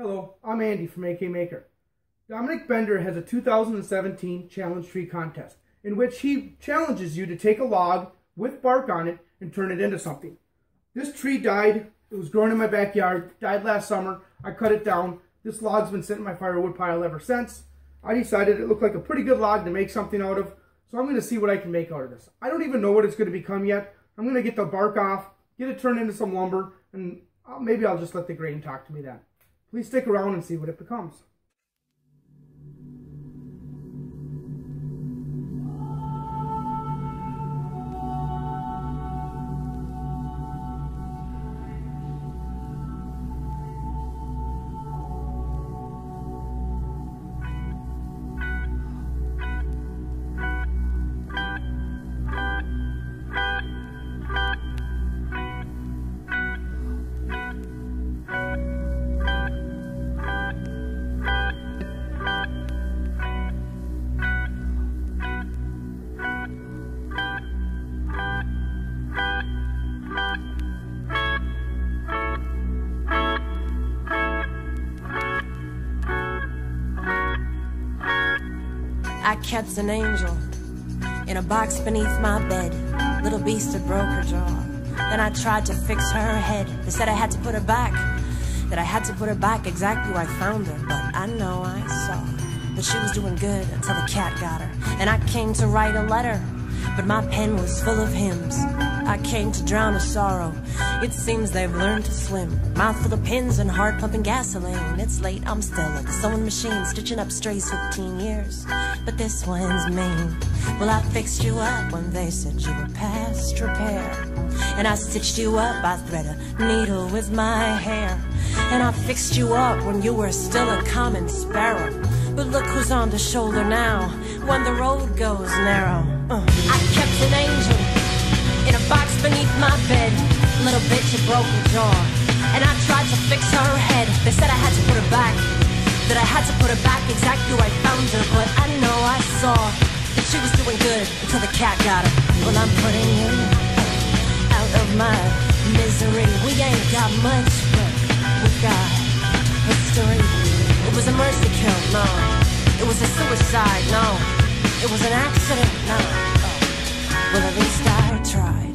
Hello, I'm Andy from AK Maker. Dominic Bender has a 2017 Challenge Tree Contest in which he challenges you to take a log with bark on it and turn it into something. This tree died. It was growing in my backyard. Died last summer. I cut it down. This log's been sitting in my firewood pile ever since. I decided it looked like a pretty good log to make something out of, so I'm going to see what I can make out of this. I don't even know what it's going to become yet. I'm going to get the bark off, get it turned into some lumber, and maybe I'll just let the grain talk to me then. Please stick around and see what it becomes. I kept an angel in a box beneath my bed. Little beast that broke her jaw. Then I tried to fix her head. They said I had to put her back, that I had to put her back exactly where I found her. But I know I saw that she was doing good until the cat got her. And I came to write a letter, but my pen was full of hymns. I came to drown a sorrow. It seems they've learned to swim. Mouth full of pins and heart pumping gasoline. It's late, I'm still at the sewing machine, stitching up strays 15 years. But this one's mean. Well, I fixed you up when they said you were past repair. And I stitched you up, I thread a needle with my hair. And I fixed you up when you were still a common sparrow. But look who's on the shoulder now, when the road goes narrow. I kept an angel in a box beneath my bed. Little bitch had broke her jaw, and I tried to fix her head. They said I had to put her back, that I had to put her back exactly where I found her. But I know I saw that she was doing good until the cat got her. Well, I'm putting you out of my misery. We ain't got much, but we got history. It was a mercy kill, no. It was a suicide, no. It was an accident, no. Well, at least I tried.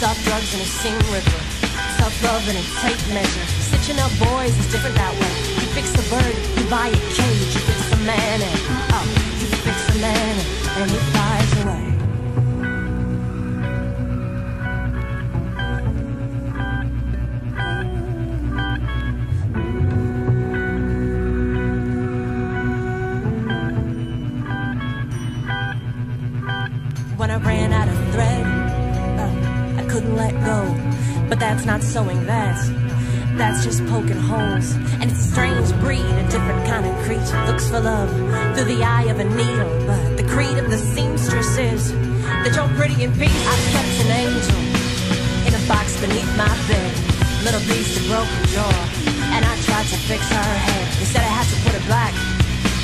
Soft drugs and a seam ripper, self-love and a tape measure. Stitching up boys is different that way. You fix a bird, you buy a cage. You fix a man and, oh, you fix a man and he flies away. When I ran out of thread, couldn't let go, but that's not sewing, that's just poking holes. And it's a strange breed, a different kind of creature, looks for love through the eye of a needle. But the creed of the seamstress is that you're pretty in peace. I kept an angel in a box beneath my bed, little beast that broke her jaw, and I tried to fix her head. They said I had to put her back,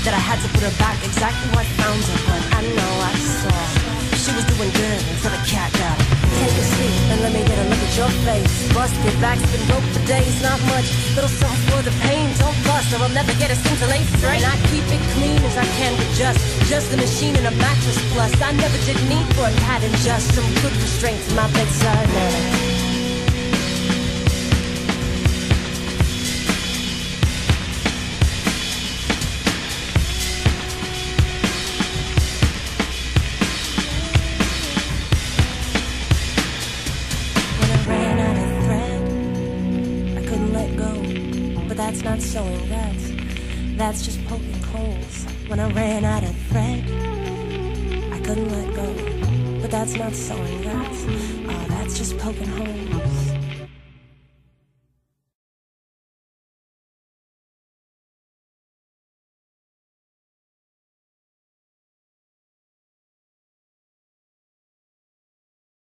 that I had to put her back exactly where I found her. But I know I saw she was doing good until the cat got her. Take a seat and let me get a look at your face. Busted, back's been broke for days, not much. Little soft for the pain, don't bust or I'll never get a scintillate straight. And I keep it clean as I can with just the machine and a mattress plus. I never did need for a pattern, just some good restraint to my bedside manner. That's not sewing, that's just poking holes. When I ran out of thread, I couldn't let go. But that's not sewing, that's just poking holes.